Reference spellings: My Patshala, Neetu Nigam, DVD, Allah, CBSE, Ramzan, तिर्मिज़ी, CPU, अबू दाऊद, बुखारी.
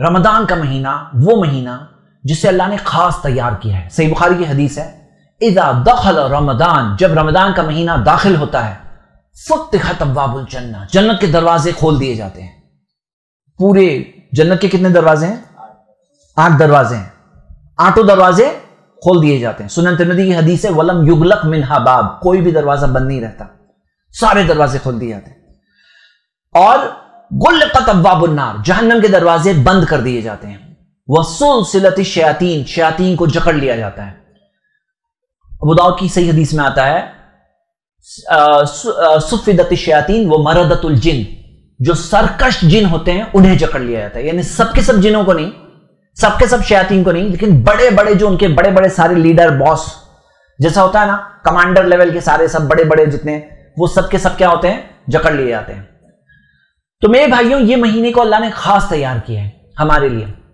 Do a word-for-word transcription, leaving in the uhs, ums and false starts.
रमज़ान का महीना वो महीना जिसे अल्लाह ने खास तैयार किया है। सही बुखारी की हदीस है, इदा दखल रमज़ान, जब रमज़ान का महीना दाखिल होता है, फुत्तिहत अब्वाबुल जन्नत, जन्नत के दरवाजे खोल दिए जाते हैं। पूरे जन्नत के कितने दरवाजे हैं? आठ दरवाजे हैं। आठों दरवाजे खोल दिए जाते हैं। सुनन तिर्मिज़ी की हदीस है, वलम युगलक मिन्हा बाब, कोई भी दरवाजा बंद नहीं रहता, सारे दरवाजे खोल दिए जाते हैं। और गुल्लकत अब्वाबुन नार, जहन्नम के दरवाजे बंद कर दिए जाते हैं। वसुलसिलत शयातीन, शयातीन को जकड़ लिया जाता है। अबू दाऊद की सही हदीस में आता है, सुफिदत शयातीन वो मरदतुल जिन, जो सरकश जिन होते हैं उन्हें जकड़ लिया जाता है। यानी सबके सब जिनों को नहीं, सबके सब शयातीन को नहीं, लेकिन बड़े बड़े जो उनके बड़े बड़े सारे लीडर बॉस जैसा होता है ना, कमांडर लेवल के सारे सब बड़े बड़े जितने, वो सबके सब क्या होते हैं? जकड़ लिए जाते हैं। तो मेरे भाइयों, ये महीने को अल्लाह ने खास तैयार किया है हमारे लिए।